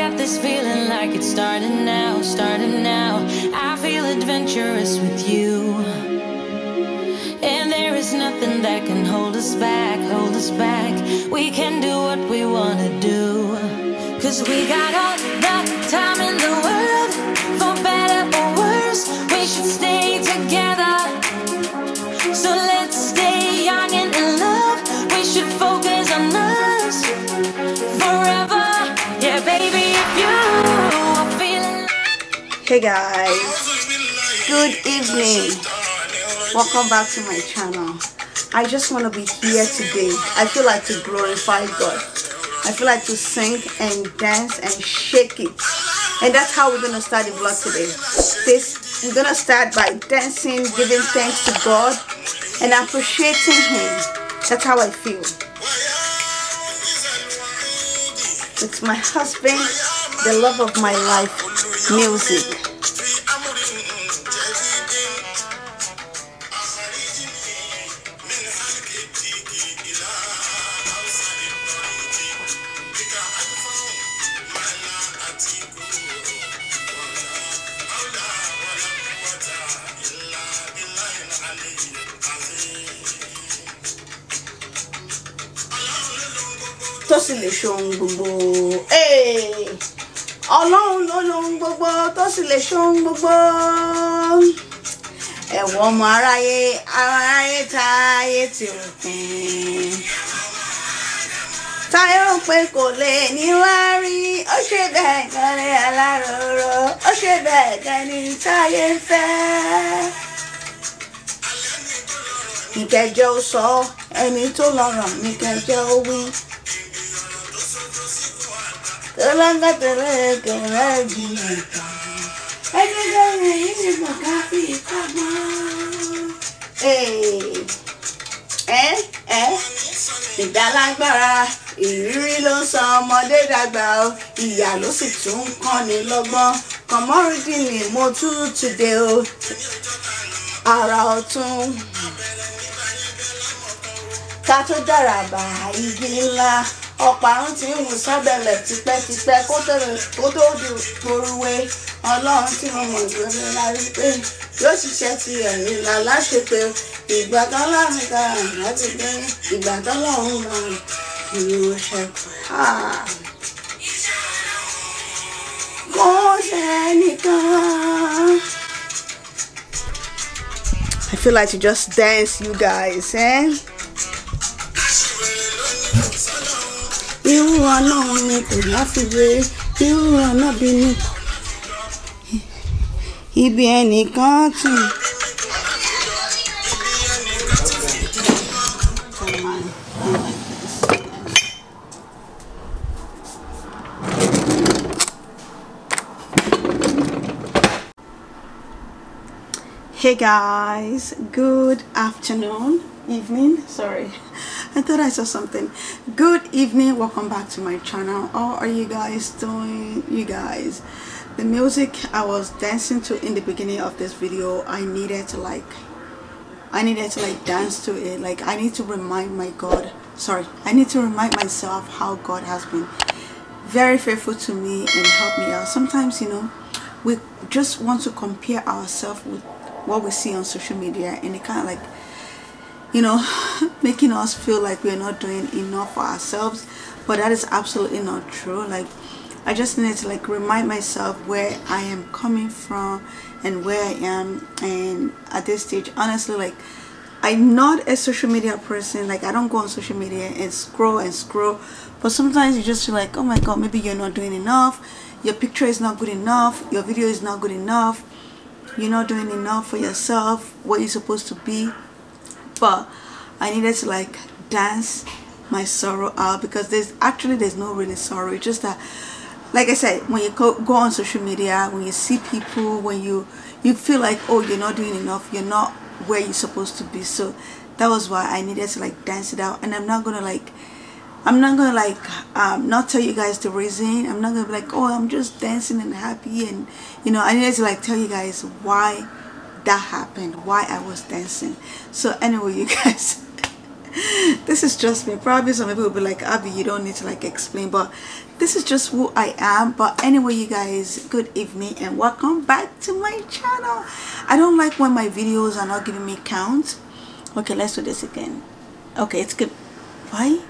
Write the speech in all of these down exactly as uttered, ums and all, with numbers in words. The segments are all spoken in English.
got this feeling like it's starting now, starting now. I feel adventurous with you, and there is nothing that can hold us back, hold us back. We can do what we want to do, 'cause we got all the time in the world. For better or worse, we should stay together. So let's stay young and in love. We should focus on us forever. Yeah, baby, if you are feeling like... Hey guys, good evening. Welcome back to my channel. I just want to be here today. I feel like to glorify God. I feel like to sing and dance and shake it. And that's how we're going to start the vlog today. This, we're going to start by dancing, giving thanks to God and appreciating Him. That's how I feel. It's my husband, the love of my life, music. Tosi le shon gbogbo, hey! Ọlọ́run ló lohun gbogbo, tosi le shon gbogbo. Ẹ̀wọ̀n ọmọ aráyé, aráyé táyé ti òpin. Táyé rò pé kò lè níwárí, ó ṣe bẹ́ẹ̀ gan ni aláròrò, ó ṣe bẹ́ẹ̀ gan ni táyé fẹ́. Ìkẹjẹ ó sọ, ẹni tó lọ́rọ̀ ní kẹjẹ ó wí. Olanga tele kera jinata, ega ni ni makafi kama. Eh, eh, eh. Ìdàlágbára, ìrírí ló ń sọ ọmọdé dàgbà o. Ìyà ló sì tún kọ́ni lọ́gbọ́n. Kọmọrìdì ni mo tú today o. Ara ọ̀tún. Ká tó dára bá igi ńlá. Ọ̀parun tí ń wù sábẹ̀lẹ̀ tipẹ́tipẹ́ kó tó di poruwe. Ọlọ́run tí mo mọ̀ lórí lárí pé yóò ṣiṣẹ́ ti ẹ̀mí la láṣẹ pé ìgbà kan láàrin kára láti pé ìgbà kan lọ́run máa ìlú ṣẹ̀kù. Kò sẹ́nìkan. I feel like you just dance, you guys, eh? You are not me to laugh away. You are not beneath. He be any country. Hey guys, good afternoon, evening, sorry. I thought I saw something. Good evening, welcome back to my channel. How are you guys doing? You guys, the music I was dancing to in the beginning of this video, I needed to like I needed to like dance to it. Like I need to remind my God sorry I need to remind myself how God has been very faithful to me and helped me out. Sometimes, you know, we just want to compare ourselves with what we see on social media, and it kind of like, you know, making us feel like we're not doing enough for ourselves, but that is absolutely not true. Like I just need to like remind myself where I am coming from and where I am, and at this stage, honestly, like I'm not a social media person. Like I don't go on social media and scroll and scroll, but sometimes you just feel like, oh my God, maybe you're not doing enough, your picture is not good enough, your video is not good enough, you're not doing enough for yourself, what you're supposed to be. But I needed to like dance my sorrow out, because there's actually there's no really sorrow. It's just that, like I said, when you go, go on social media, when you see people, when you you feel like, oh, you're not doing enough, you're not where you're supposed to be. So that was why I needed to like dance it out. And I'm not gonna like I'm not gonna like um not tell you guys the reason. I'm not gonna be like, oh, I'm just dancing and happy, and you know, I needed to like tell you guys why that happened, why I was dancing. So anyway, you guys, This is just me. Probably some people will be like, Abby, you don't need to like explain, but this is just who I am. But anyway, you guys, good evening and welcome back to my channel. I don't like when my videos are not giving me count. Okay, let's do this again. Okay, it's good. Why?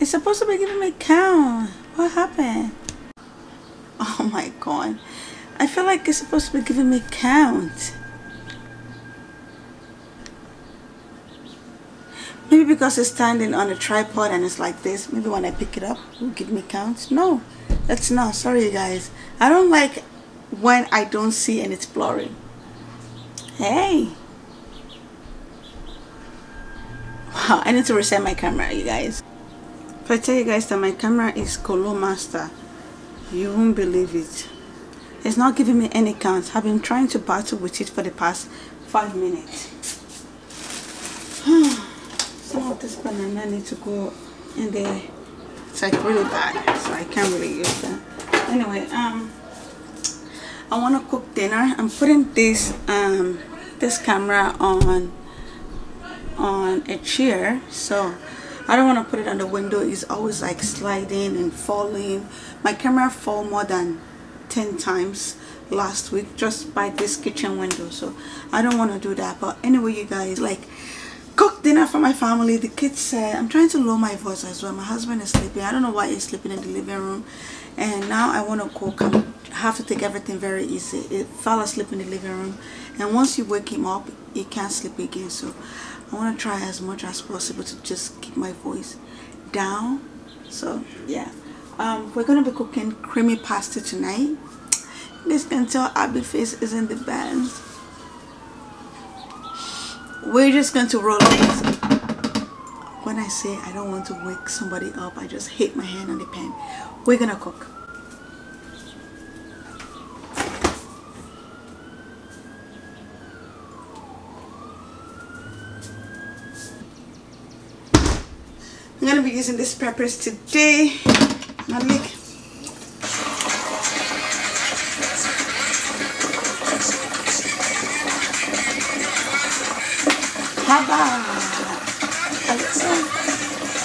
It's supposed to be giving me count. What happened? Oh my god. I feel like it's supposed to be giving me count. Maybe because it's standing on a tripod and it's like this. Maybe when I pick it up, it will give me count. No, that's not. Sorry, you guys. I don't like when I don't see and it's blurry. Hey. Wow, I need to reset my camera, you guys. If I tell you guys that my camera is Colo Master, you won't believe it. It's not giving me any counts. I've been trying to battle with it for the past five minutes. Some of this banana need to go in there. It's like really bad, so I can't really use that. Anyway, um, I want to cook dinner. I'm putting this um this camera on on a chair, so I don't want to put it on the window. It's always like sliding and falling. My camera fell more than ten times last week just by this kitchen window, so I don't want to do that. But anyway, you guys, like, cook dinner for my family. The kids said, I'm trying to lower my voice as well. My husband is sleeping. I don't know why he's sleeping in the living room. And now I want to cook. I have to take everything very easy. It fell asleep in the living room, and once you wake him up, he can't sleep again. So I want to try as much as possible to just keep my voice down. So yeah, um, we're gonna be cooking creamy pasta tonight. You guys can tell Abby's face is in the bands. We're just going to roll this. When I say I don't want to wake somebody up, I just hit my hand on the pan. We're gonna cook. I'm gonna be using these peppers today. Not make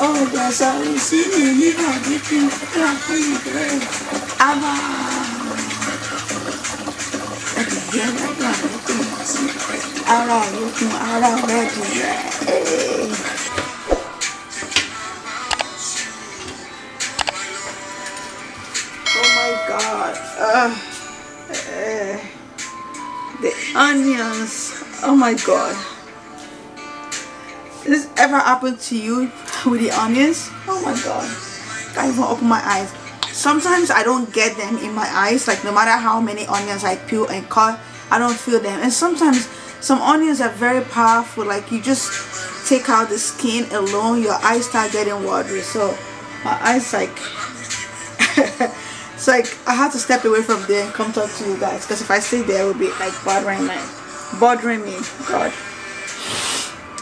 Oh, that's all we see. You have to think that we Uh, uh, the onions, oh my god. Has this ever happened to you with the onions? Oh my god, I can't even open my eyes. Sometimes I don't get them in my eyes, like no matter how many onions I peel and cut, I don't feel them. And sometimes some onions are very powerful, like you just take out the skin alone, your eyes start getting watery. So my eyes like it's like I have to step away from there and come talk to you guys, because if I stay there it would be like bothering me. Bothering me. God.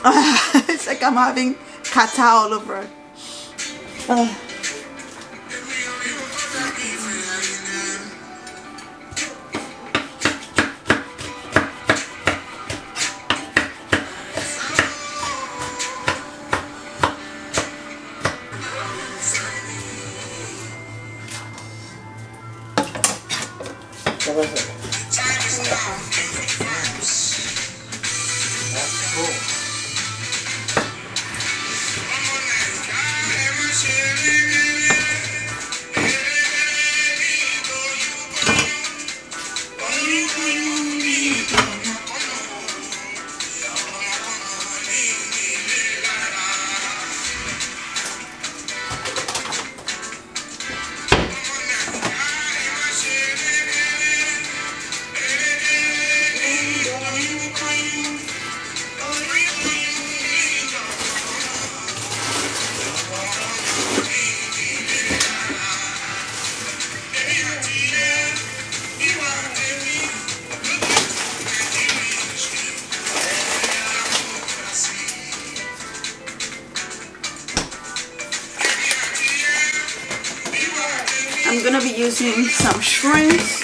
Uh, it's like I'm having kata all over. Uh. I'm gonna be using some shrimps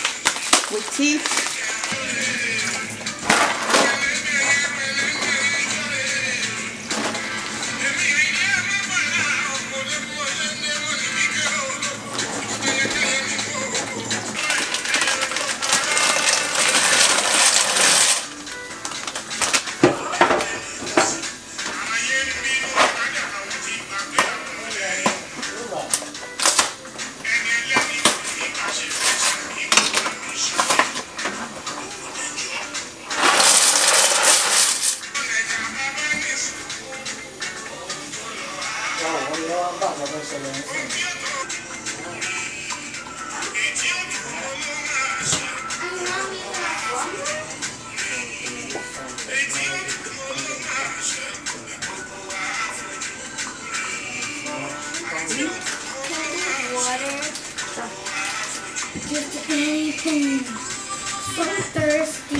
with teeth. Just anything. So thirsty.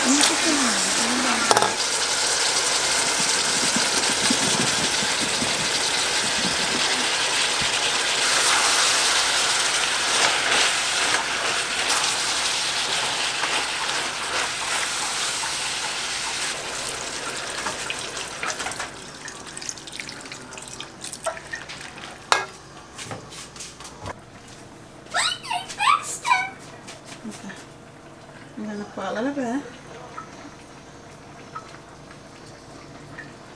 I'm going to put a little bit.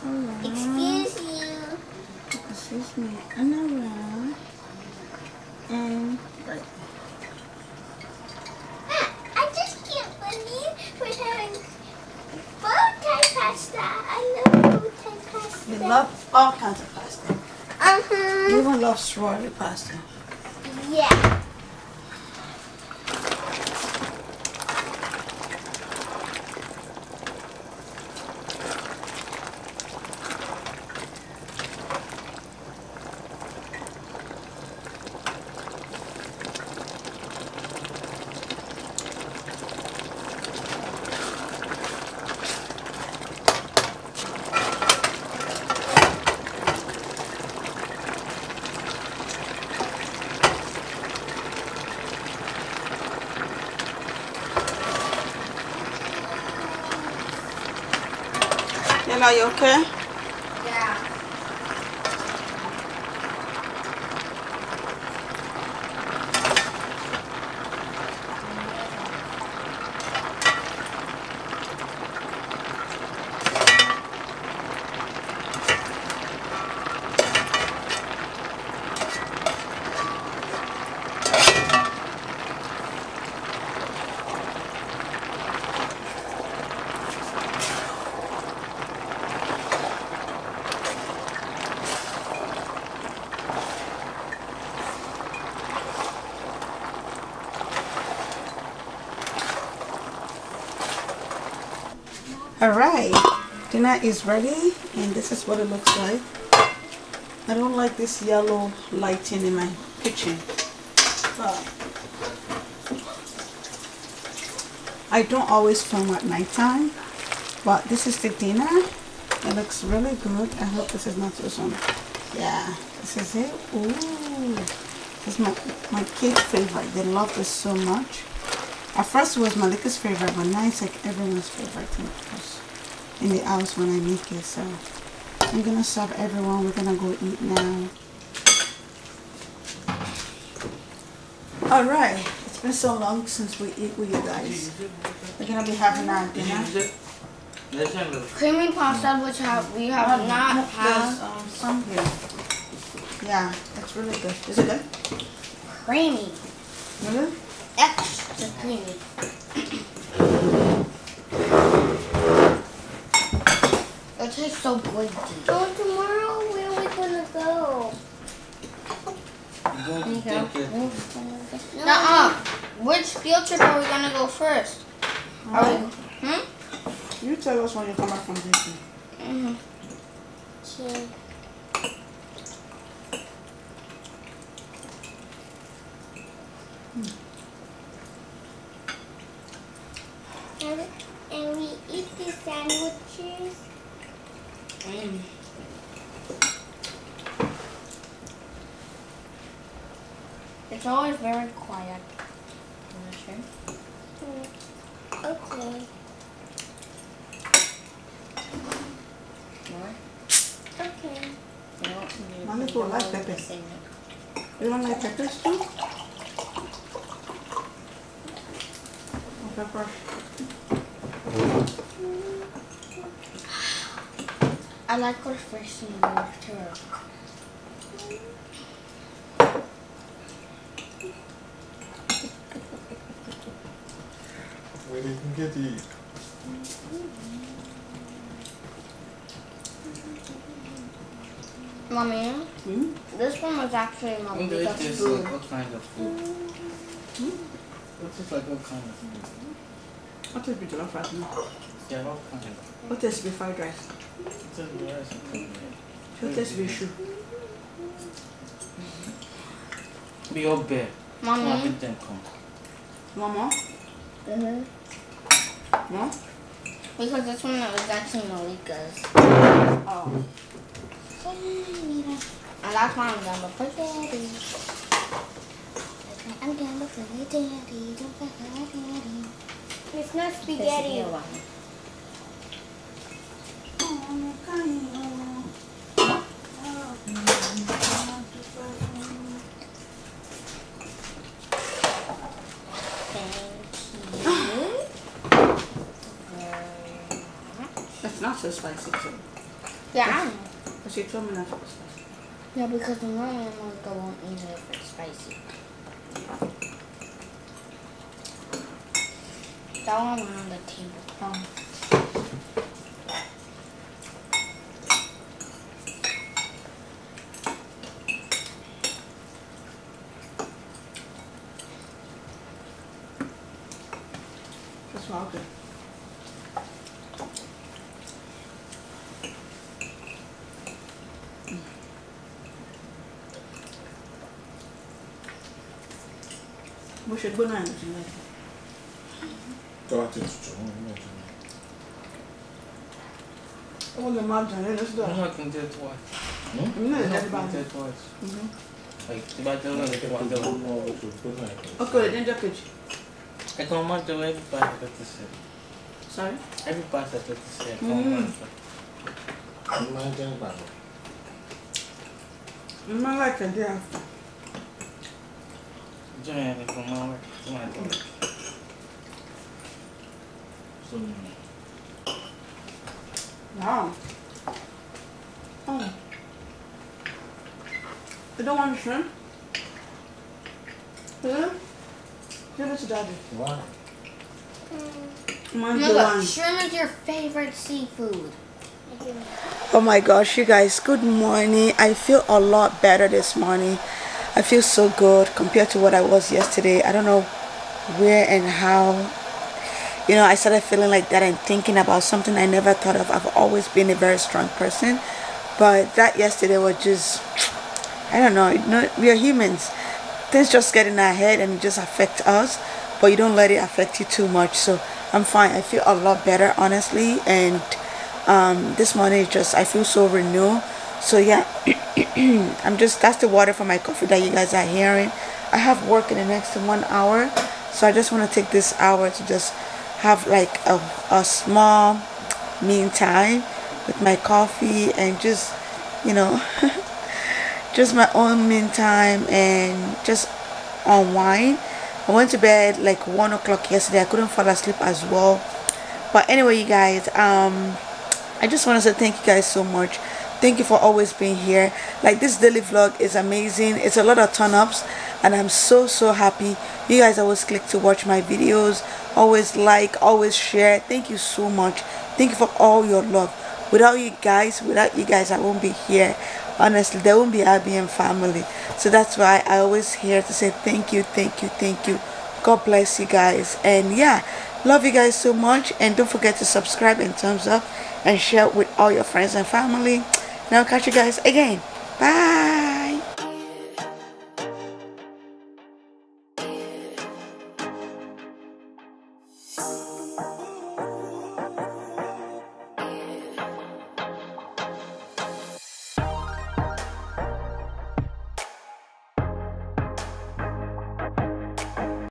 Around. Excuse you. Excuse me. And around. And right. I just can't believe we're having bow tie pasta. I love bow tie pasta. You love all kinds of pasta. Uh-huh. You even love strawberry pasta. Yeah. Are you okay? Yeah. Alright, dinner is ready and this is what it looks like. I don't like this yellow lighting in my kitchen. But I don't always film at nighttime, but this is the dinner. It looks really good. I hope this is not too soon. Yeah, this is it. Ooh, this is my, my kid's favorite. They love this so much. At first it was Malika's favorite, but now it's like everyone's favorite in the house when I make it. So I'm gonna serve everyone. We're gonna go eat now. All right, it's been so long since we eat with you guys. We're gonna be having our dinner. Creamy pasta, which have, we have oh, not no, had. Um, some here. Yeah, that's really good. Is it good? Creamy. Really? Extra creamy. It tastes so good. So tomorrow, where are we gonna go? Which field trip are we going to go first? Are we, hmm? You tell us when you come back from Disney. Mm-hmm. So... And, and we eat these sandwiches. Mm. It's always very quiet. Sure? Mm. Okay. More? Okay. You don't Mommy don't like peppers. You don't like peppers too? Pepper. I like refreshing water too. We didn't get it. Mommy, hmm? This one was actually my favorite. It tastes like what kind of food? Hmm? It tastes like what kind of food? What is beef fried rice? Yeah, what kind of? What is beef fried rice? What is beef shoe? Be your bear. Mama. Mama. Mhm. No. Because this one was actually Malika's. Oh. And that's why I'm gonna put daddy. I'm gonna put daddy. Don't put daddy. It's not spaghetti. Oh, my God. Thank you. It's not so spicy, too. Yeah, because you told me not to be spicy. Yeah, because the normal one won't eat it if it's spicy. That one went on the table. Oh. That's all good. We should go now. Got it. Oh, the mountain, let's do it. I'm not going to do it twice. I'm not going to do it twice. I'm not going to do it twice. Okay, then drop it. I can not do every part at thirty-seven. Sorry? Every part at thirty-seven. Mm. I'm not going to do it. I'm not like a day after. I'm not going to do it. Wow. Oh. You don't want shrimp? Huh? Give it to daddy. Why? Mm. No, look, shrimp is your favorite seafood. Oh my gosh, you guys, good morning. I feel a lot better this morning. I feel so good compared to what I was yesterday. I don't know where and how. You know, I started feeling like that and thinking about something I never thought of. I've always been a very strong person. But that yesterday was just, I don't know, you know, we are humans. Things just get in our head and it just affect us. But you don't let it affect you too much. So I'm fine. I feel a lot better, honestly. And um, this morning, just I feel so renewed. So yeah, I'm just, that's the water for my coffee that you guys are hearing. I have work in the next one hour. So I just want to take this hour to just have like a, a small meantime with my coffee and just, you know, just my own meantime and just unwind. I went to bed like one o'clock yesterday. I couldn't fall asleep as well. But anyway, you guys, um, I just want to say thank you guys so much. Thank you for always being here. Like, this daily vlog is amazing. It's a lot of turn-ups and I'm so so happy. You guys always click to watch my videos, always like, always share. Thank you so much. Thank you for all your love. Without you guys, without you guys I won't be here. Honestly, there won't be I B M family. So that's why I always here to say thank you, thank you, thank you God bless you guys, and yeah, love you guys so much, and don't forget to subscribe and thumbs up and share with all your friends and family. Now catch you guys again. Bye.